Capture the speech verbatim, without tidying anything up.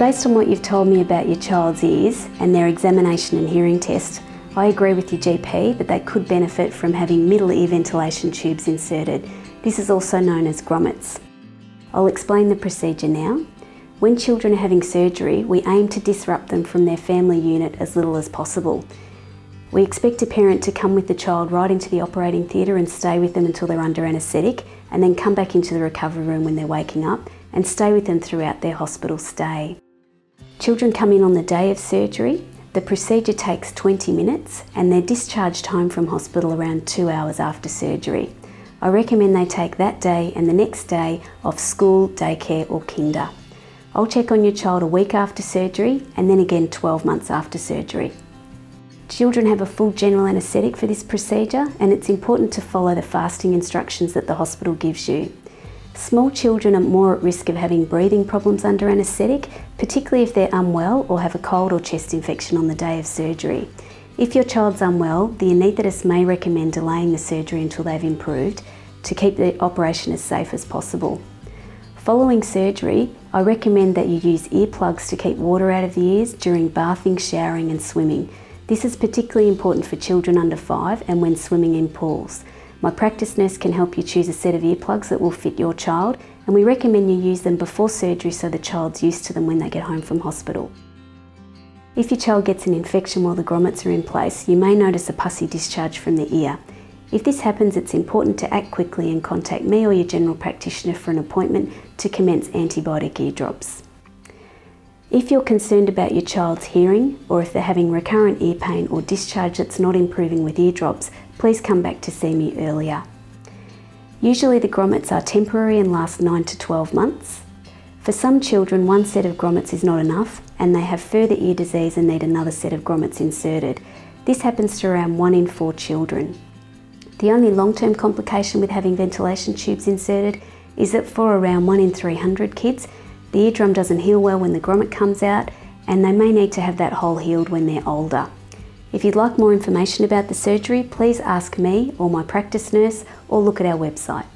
Based on what you've told me about your child's ears and their examination and hearing test, I agree with your G P that they could benefit from having middle ear ventilation tubes inserted. This is also known as grommets. I'll explain the procedure now. When children are having surgery, we aim to disrupt them from their family unit as little as possible. We expect a parent to come with the child right into the operating theatre and stay with them until they're under anaesthetic, and then come back into the recovery room when they're waking up and stay with them throughout their hospital stay. Children come in on the day of surgery. The procedure takes twenty minutes and they're discharged home from hospital around two hours after surgery. I recommend they take that day and the next day off school, daycare or kinder. I'll check on your child a week after surgery and then again twelve months after surgery. Children have a full general anaesthetic for this procedure, and it's important to follow the fasting instructions that the hospital gives you. Small children are more at risk of having breathing problems under anaesthetic, particularly if they're unwell or have a cold or chest infection on the day of surgery. If your child's unwell, the anaesthetist may recommend delaying the surgery until they've improved to keep the operation as safe as possible. Following surgery, I recommend that you use earplugs to keep water out of the ears during bathing, showering and swimming. This is particularly important for children under five and when swimming in pools. My practice nurse can help you choose a set of earplugs that will fit your child, and we recommend you use them before surgery so the child's used to them when they get home from hospital. If your child gets an infection while the grommets are in place, you may notice a pussy discharge from the ear. If this happens, it's important to act quickly and contact me or your general practitioner for an appointment to commence antibiotic eardrops. If you're concerned about your child's hearing, or if they're having recurrent ear pain or discharge that's not improving with eardrops, please come back to see me earlier. Usually the grommets are temporary and last nine to twelve months. For some children, one set of grommets is not enough and they have further ear disease and need another set of grommets inserted. This happens to around one in four children. The only long-term complication with having ventilation tubes inserted is that for around one in three hundred kids, the eardrum doesn't heal well when the grommet comes out, and they may need to have that hole healed when they're older. If you'd like more information about the surgery, please ask me or my practice nurse, or look at our website.